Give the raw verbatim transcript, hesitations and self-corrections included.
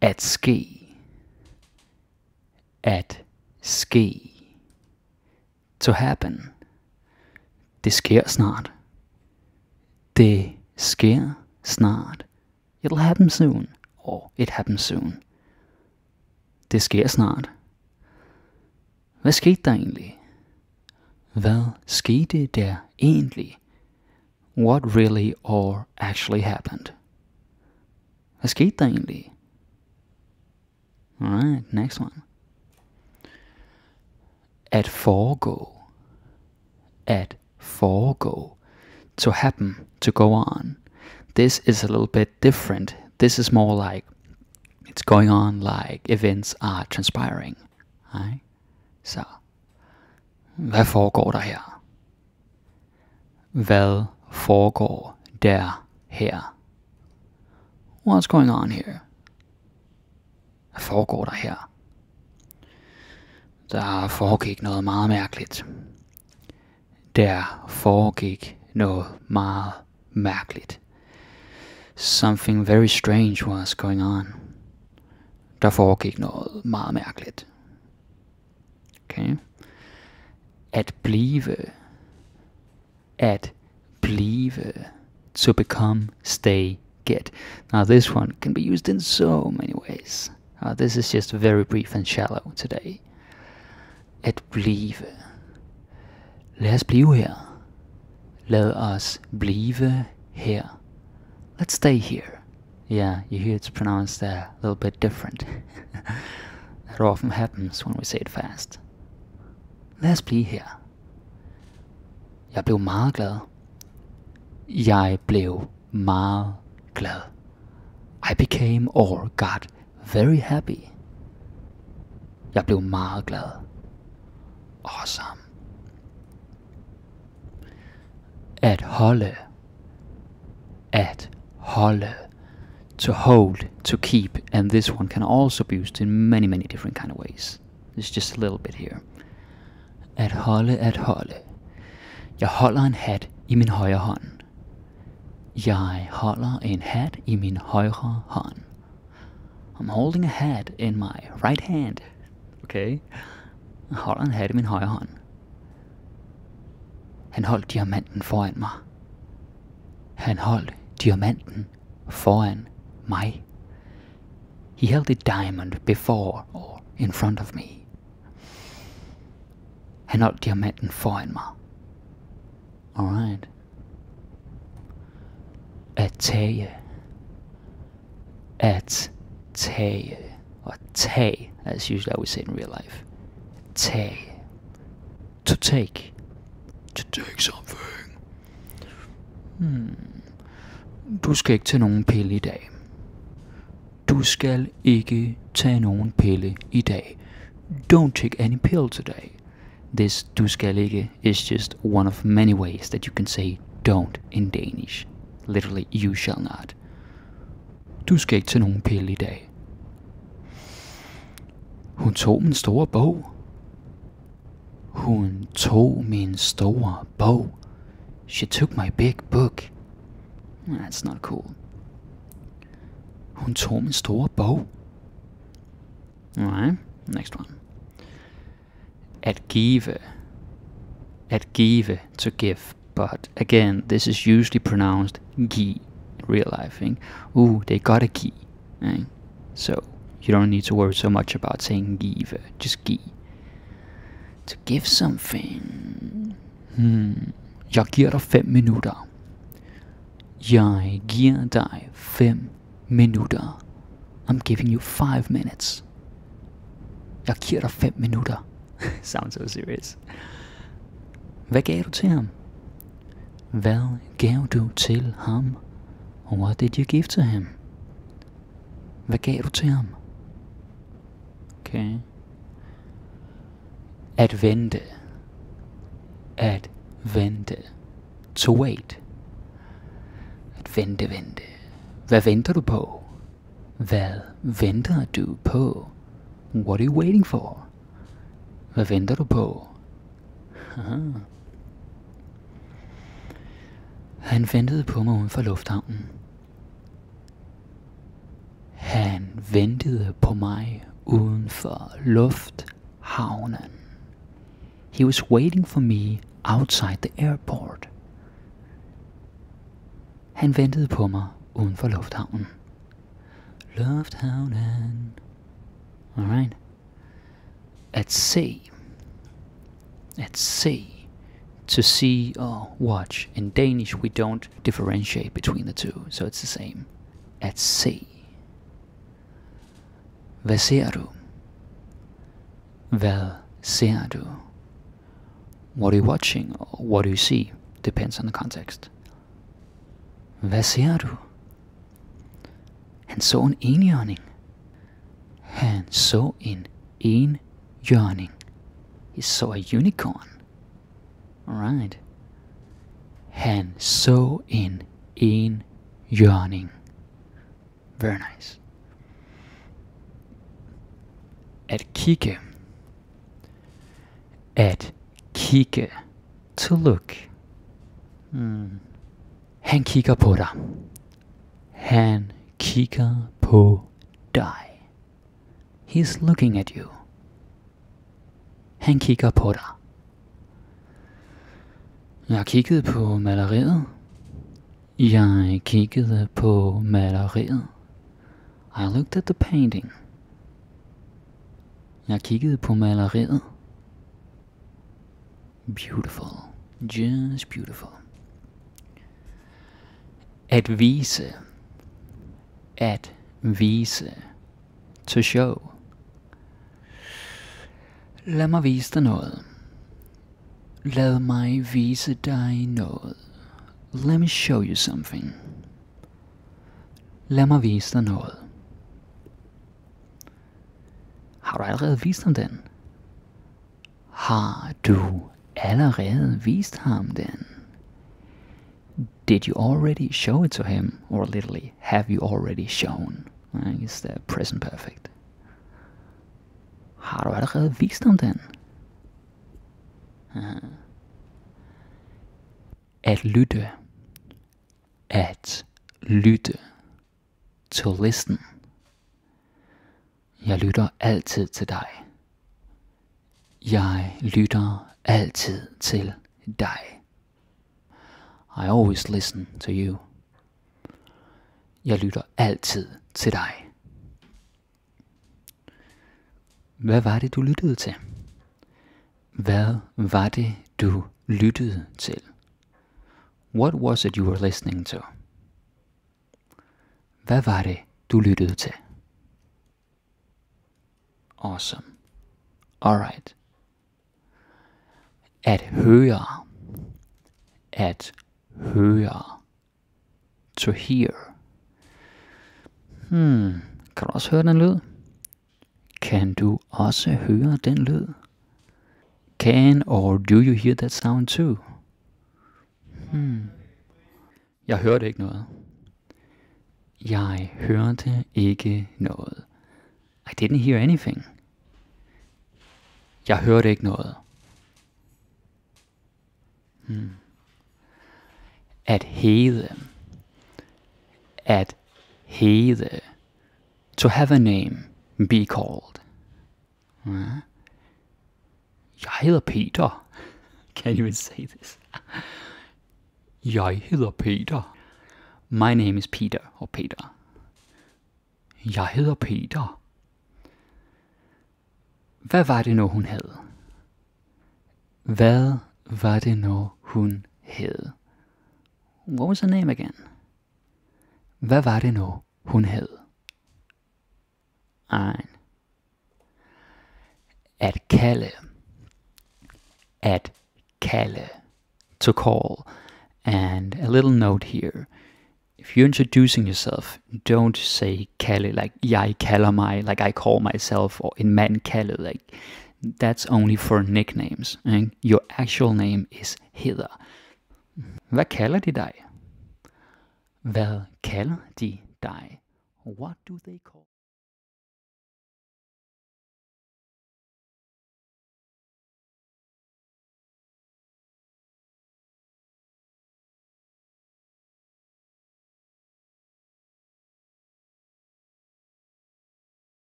at ski, at ski, to happen, det sker snart, det sker snart, it'll happen soon, or it happens soon, det sker snart. Hvad skete der egentlig? Hvad skete der egentlig? What really or actually happened? Hvad skete der egentlig? Alright, next one. At foregå. At foregå. To happen, to go on. This is a little bit different. This is more like it's going on, like events are transpiring. Right? Så, hvad foregår der her? Hvad foregår der her? What's going on here? Hvad foregår der her? Der foregik noget meget mærkeligt. Der foregik noget meget mærkeligt. Something very strange was going on. Der foregik noget meget mærkeligt. Okay. At blive. At blive. To become, stay, get. Now this one can be used in so many ways. Uh, this is just very brief and shallow today. At blive. Lad os blive her. Lad os blive her. Let's stay here. Yeah, you hear it's pronounced a little bit different. That often happens when we say it fast. Lad os blive her. Jeg blev meget glad. Jeg blev meget glad. I became or got very happy. Jeg blev meget glad. Awesome. At holde. At holde. To hold, to keep, and this one can also be used in many, many different kind of ways. It's just a little bit here. At holde, at holde. Jeg holder en hat i min højre hånd. Jeg holder en hat i min højre hånd. I'm holding a hat in my right hand. Okay? Jeg holder en hat i min højre hånd. Han holdt diamanten foran mig. Han holdt diamanten foran mig. He held a diamond before or in front of me. Han holdt diamanten foran mig. Alright. At tage. At tage. Or tage, as usually I would say in real life. Tage. To take. To take something. Hmm. Du skal ikke tage nogen pille i dag. Du skal ikke tage nogen pille i dag. Don't take any pill today. This du skal ikke is just one of many ways that you can say don't in Danish. Literally, you shall not. Du skal ikke tage nogen pille i dag. Hun tog min store bog. Hun tog min store bog. She took my big book. That's not cool. Hun tog min store bog. Alright, next one. At give. At give, to give. But again, this is usually pronounced gi in real life. Eh? Ooh, they got a gi. Eh? So, you don't need to worry so much about saying give. Just gi. To give something. Hmm. Jeg giver dig fem minutter. Jeg giver dig fem minutter. I'm giving you five minutes. Jeg giver dig fem minutter. Sounds so serious. Hvad gav du til ham? Hvad gav du til ham? What did you give to him? Hvad gav du til ham? Okay. At vente. At vente. To wait. At vente, vente. Hvad venter du på? Hvad venter du på? What are you waiting for? Hvad venter du på? Aha. Han ventede på mig uden for lufthavnen. Han ventede på mig uden for lufthavnen. He was waiting for me outside the airport. Han ventede på mig uden for lufthavnen. Lufthavnen. Alright. At sea. At sea. To see or watch. In Danish we don't differentiate between the two, so it's the same. At sea. Hvad ser du? Hvad ser du? What are you watching or what do you see? Depends on the context. Hvad ser du? Han så en enhjørning. Han så en enhjørning. He saw a unicorn. Alright. Han så en enhjørning. Very nice. At kigge. At kigge. To look. Mm. Han kigger på dig. Han kigger på dig. He's looking at you. Han kigger på dig. Jeg kiggede på maleriet. Jeg kiggede på maleriet. I looked at the painting. Jeg kiggede på maleriet. Beautiful. Just beautiful. At vise. At vise. To show. Lad mig vise dig noget. Lad mig vise dig noget. Let me show you something. Lad mig vise dig noget. Har du allerede vist ham den? Har du allerede vist ham den? Did you already show it to him? Or literally, have you already shown? I guess the present perfect. Har du allerede vist ham den? Uh-huh. At lytte. At lytte. To listen. Jeg lytter altid til dig. Jeg lytter altid til dig. I always listen to you. Jeg lytter altid til dig. Hvad var det, du lyttede til? Hvad var det, du lyttede til? What was it you were listening to? Hvad var det, du lyttede til? Awesome. Alright. At høre. At høre. To hear. Hmm. Kan du også høre den lyd? Kan du også høre den lyd? Can or do you hear that sound too? Hmm. Jeg hørte ikke noget. Jeg hørte ikke noget. I didn't hear anything. Jeg hørte ikke noget. Hmm. At hede. At hede. To have a name. Be called. Hmm. Jeg hedder Peter. Can you even say this? Jeg hedder Peter. My name is Peter, or Peter. Jeg hedder Peter. Hvad var det nu, hun hed? Hvad var det nu, hun hed? What was her name again? Hvad var det nu, hun hed? Ein. At kalde. At kalde. To call. And a little note here. If you're introducing yourself, don't say kalde, like jeg kalder mig, like I call myself, or en mand kalde, like that's only for nicknames. And your actual name is Heather. Hvad kalder de dig? Hvad kalder de dig? What do they call?